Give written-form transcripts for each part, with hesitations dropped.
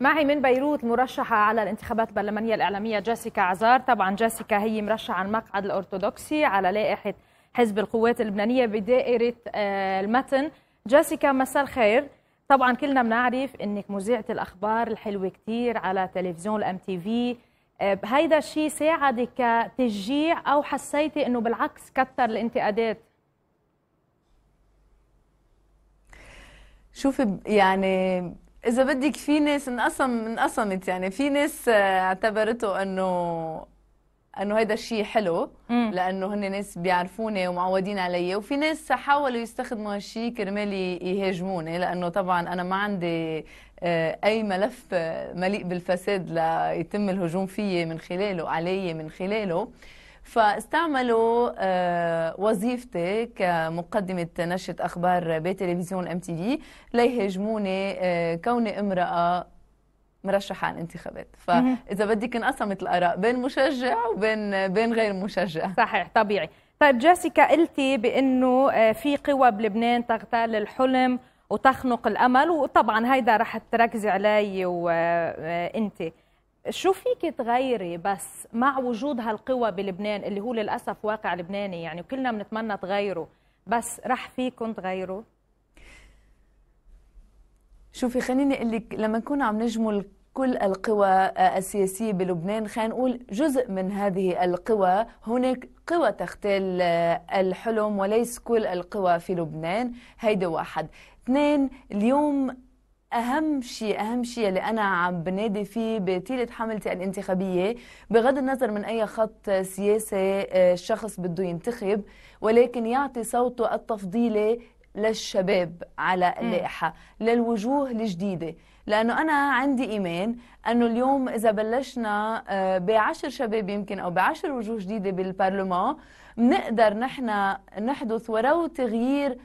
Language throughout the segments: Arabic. معي من بيروت مرشحة على الانتخابات البرلمانية الإعلامية جيسيكا عزار. طبعا جيسيكا هي مرشحة على المقعد الأرثوذكسي على لائحة حزب القوات اللبنانية بدائرة المتن. جيسيكا مساء الخير. طبعا كلنا بنعرف انك مذيعة الأخبار الحلوة كتير على تلفزيون MTV. هيدا الشيء ساعدك كتشجيع أو حسيتي انه بالعكس كثر الانتقادات؟ شوفي يعني إذا بدك في ناس انقسمت، يعني في ناس اعتبرته انه هيدا الشيء حلو لانه هن ناس بيعرفوني ومعودين علي، وفي ناس حاولوا يستخدموا هالشيء كرمال يهاجموني لانه طبعا انا ما عندي اي ملف مليء بالفساد ليتم الهجوم فيي من خلاله علي من خلاله. فاستعملوا وظيفتي كمقدمة نشرة أخبار بتلفزيون MTV ليهاجموني كوني امرأة مرشحة عن انتخابات. فإذا بدك انقسمت الآراء بين مشجع وبين غير مشجع. صحيح، طبيعي. طيب جيسيكا، قلتي بأنه في قوى بلبنان تغتال الحلم وتخنق الأمل، وطبعا هيدا رح تركزي عليه وأنت. شو فيك تغيري بس مع وجود هالقوى بلبنان اللي هو للأسف واقع لبناني يعني وكلنا بنتمنى تغيره، بس رح فيكم تغيروا؟ شوفي خليني اقول لك، لما نكون عم نجمل كل القوى السياسية بلبنان خلينا نقول جزء من هذه القوى، هناك قوى تغتال الحلم وليس كل القوى في لبنان. هيدا واحد. اثنين، اليوم أهم شيء اللي أنا عم بنادي فيه بطيلة حملتي الانتخابية، بغض النظر من أي خط سياسي الشخص بده ينتخب، ولكن يعطي صوته التفضيلي للشباب على اللائحة، للوجوه الجديدة، لأنه أنا عندي إيمان أنه اليوم إذا بلشنا ب10 شباب يمكن أو ب10 وجوه جديدة بالبرلمان، بنقدر نحن نحدث وراء تغيير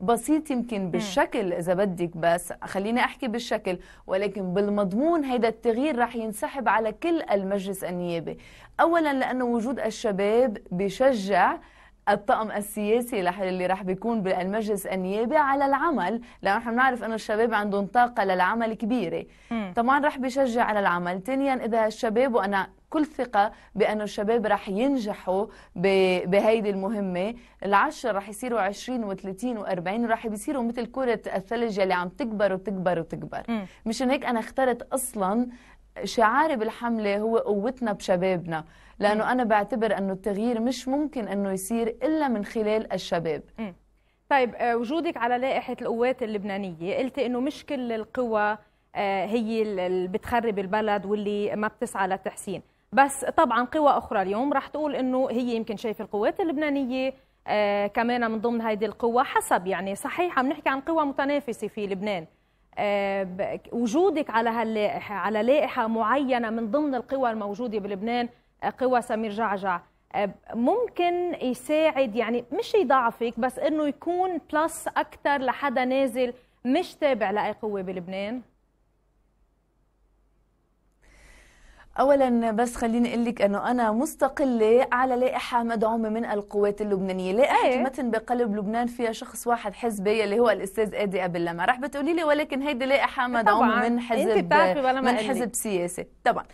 بسيط يمكن بالشكل إذا بدك، بس خليني أحكي بالشكل، ولكن بالمضمون هيدا التغيير رح ينسحب على كل المجلس النيابي. أولا لأنه وجود الشباب بشجع الطقم السياسي اللي رح بيكون بالمجلس النيابي على العمل، لأنه نحن بنعرف أنه الشباب عندهم طاقة للعمل كبيرة. طبعا رح بيشجع على العمل. ثانيا إذا الشباب، وأنا كل ثقة بأنه الشباب رح ينجحوا بهيدي المهمة، 10 رح يصيروا 20 و30 و40، ورح بيصيروا مثل كرة الثلج اللي عم تكبر وتكبر وتكبر. مشان هيك أنا اخترت أصلا شعاري بالحملة هو قوتنا بشبابنا، لأنه أنا بعتبر أنه التغيير مش ممكن أنه يصير إلا من خلال الشباب. طيب وجودك على لائحة القوات اللبنانية، قلتي أنه مش كل القوى هي اللي بتخرب البلد واللي ما بتسعى للتحسين، بس طبعا قوى أخرى اليوم رح تقول أنه هي يمكن شايفة القوات اللبنانية كمان من ضمن هيدي القوى، حسب يعني. صحيح عم نحكي عن قوى متنافسة في لبنان. وجودك على هاللائحة، على لائحة معينة من ضمن القوى الموجودة بلبنان، قوى سمير جعجع، ممكن يساعد يعني مش يضعفك بس انه يكون بلس اكثر لحدا نازل مش تابع لاي قوة بلبنان؟ اولا بس خليني اقول لك انه انا مستقله على لائحه مدعومه من القوات اللبنانيه، لائحه المتن بقلب لبنان فيها شخص واحد حزبي اللي هو الاستاذ ادي ابي لما. رح بتقولي لي ولكن هيدي لائحه مدعومه من حزب سياسي. طبعا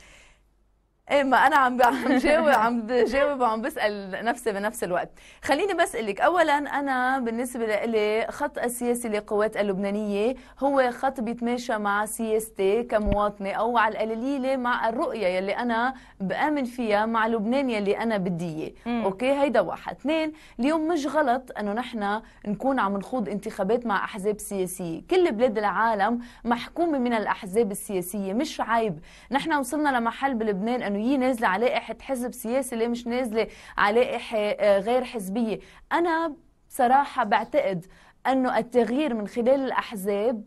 ما انا عم جاوب وعم بسال نفسي بنفس الوقت. خليني بس اقول لك، اولا انا بالنسبه لي خط السياسي للقوات اللبنانيه هو خط بيتماشى مع سياستي كمواطنه، او على القليله مع الرؤيه يلي انا بامن فيها، مع لبنان يلي انا بدي اياه. اوكي، هيدا واحد. اثنين، اليوم مش غلط انه نحن نكون عم نخوض انتخابات مع احزاب سياسيه، كل بلاد العالم محكومه من الاحزاب السياسيه، مش عيب. نحن وصلنا لمحل بلبنان انه هي نازله على لائحه حزب سياسي، ليه مش نازله على لائحه غير حزبيه؟ انا بصراحه بعتقد انه التغيير من خلال الاحزاب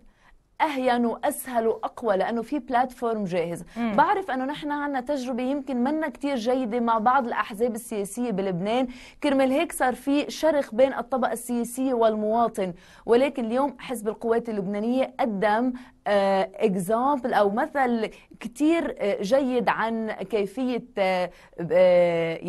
اهين واسهل واقوى، لانه في بلاتفورم جاهز. بعرف انه نحن عندنا تجربه يمكن منا كثير جيده مع بعض الاحزاب السياسيه بلبنان، كرمال هيك صار في شرخ بين الطبقه السياسيه والمواطن، ولكن اليوم حزب القوات اللبنانيه قدم اكزامبل او مثل كتير جيد عن كيفيه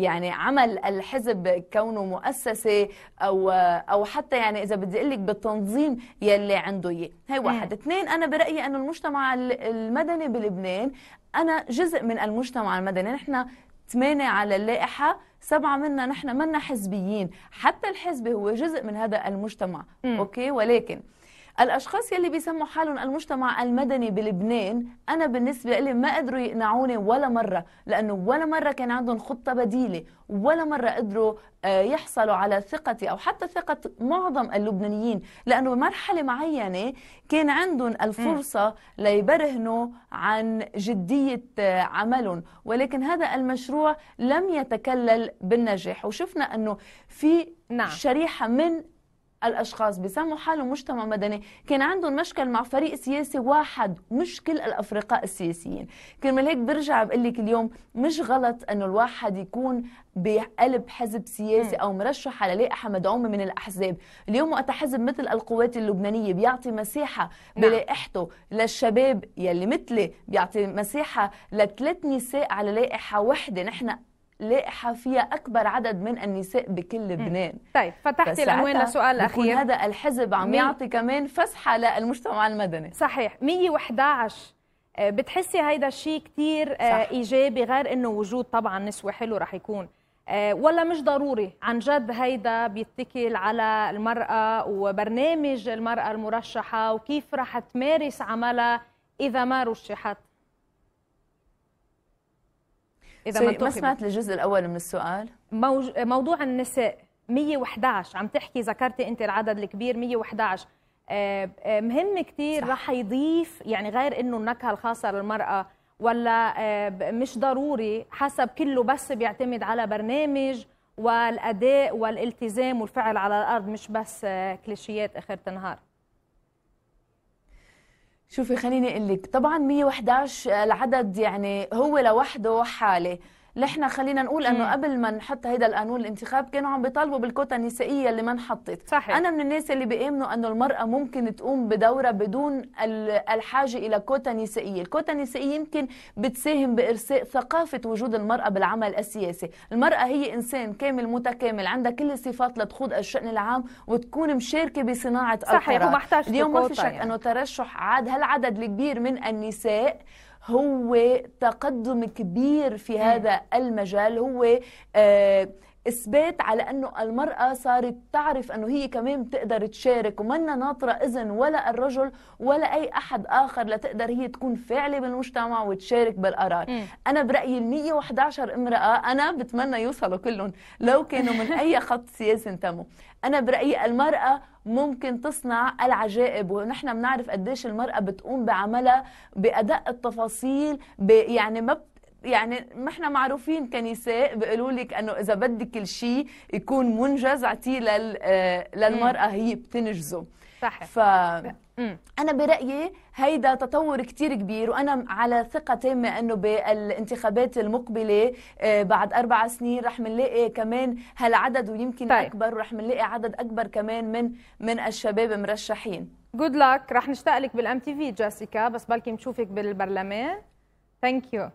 يعني عمل الحزب كونه مؤسسه او حتى يعني اذا بدي اقول لك بالتنظيم يلي عنده اياه. هي واحد. اثنين، انا برايي انه المجتمع المدني بلبنان، انا جزء من المجتمع المدني، نحن 8 على اللائحه، 7 منا نحن منا حزبيين، حتى الحزب هو جزء من هذا المجتمع. اوكي، ولكن الأشخاص يلي بيسموا حالهم المجتمع المدني بلبنان، أنا بالنسبة لي ما قدروا يقنعوني ولا مرة، لأنه ولا مرة كان عندهم خطة بديلة، ولا مرة قدروا يحصلوا على ثقتي أو حتى ثقة معظم اللبنانيين، لأنه بمرحلة معينة كان عندهم الفرصة ليبرهنوا عن جدية عملهم، ولكن هذا المشروع لم يتكلل بالنجاح. وشفنا أنه في شريحة من الأشخاص بيسموا حالهم مجتمع مدني كان عندهم مشكل مع فريق سياسي واحد، مش كل الأفرقاء السياسيين. كرمال هيك برجع بقول لك اليوم مش غلط أنه الواحد يكون بقلب حزب سياسي أو مرشح على لائحة مدعومة من الأحزاب. اليوم وقت حزب مثل القوات اللبنانية بيعطي مساحة بلائحته للشباب يلي مثلي، بيعطي مساحة لثلاث نساء على لائحة واحدة، نحن لائحة فيها أكبر عدد من النساء بكل لبنان. طيب، فتحتي العنوان لسؤال أخير. هذا الحزب عم يعطي كمان فسحة للمجتمع المدني. صحيح. 111 بتحسي هيدا الشيء كتير إيجابي، غير إنه وجود طبعا نسوة حلو رح يكون، ولا مش ضروري؟ عن جد هيدا بيتكل على المرأة وبرنامج المرأة المرشحة وكيف رح تمارس عملها إذا ما رشحت. ما سمعت الجزء الأول من السؤال. موضوع النساء 111 عم تحكي، ذكرتي أنت العدد الكبير 111، مهم كتير. صح. رح يضيف يعني غير أنه النكهة الخاصة للمرأة، ولا مش ضروري حسب كله بس بيعتمد على برنامج والأداء والالتزام والفعل على الأرض، مش بس كليشيات آخر النهار. شوفي خليني اقول لك، طبعا 111 العدد يعني هو لوحده حاله، نحن خلينا نقول انه قبل ما نحط هيدا القانون الانتخاب كانوا عم بيطالبوا بالكوتا النسائيه اللي ما انحطت. انا من الناس اللي بيؤمنوا انه المراه ممكن تقوم بدورها بدون الحاجه الى كوتا نسائيه، الكوتا النسائيه يمكن بتساهم بارساء ثقافه وجود المراه بالعمل السياسي، المراه هي انسان كامل متكامل، عندها كل الصفات لتخوض الشأن العام وتكون مشاركه بصناعه القرار. اليوم ما في شك انه ترشح هالعدد الكبير من النساء هو تقدم كبير في هذا المجال، هو إثبات على أنه المرأة صارت تعرف أنه هي كمان بتقدر تشارك، ومنا ناطرة إذن ولا الرجل ولا أي أحد آخر لتقدر هي تكون فاعلة بالمجتمع وتشارك بالقرار. أنا برأيي 111 امرأة أنا بتمنى يوصلوا كلهم لو كانوا من أي خط سياسي انتموا. أنا برأيي المرأة ممكن تصنع العجائب، ونحن بنعرف قديش المرأة بتقوم بعملها بأدق التفاصيل، يعني ما يعني ما احنا معروفين كنساء بيقولوا لك انه اذا بدك كل شيء يكون منجز اعطيه للمراه، هي بتنجزه. صحيح. انا برايي هيدا تطور كتير كبير، وانا على ثقه تامه انه بالانتخابات المقبله بعد 4 سنين رح منلاقي كمان هالعدد، ويمكن اكبر، ورح منلاقي عدد اكبر كمان من الشباب مرشحين. جود لك، رح نشتاق لك بالام تي في جيسيكا، بس بلكي نشوفك بالبرلمان. ثانك يو.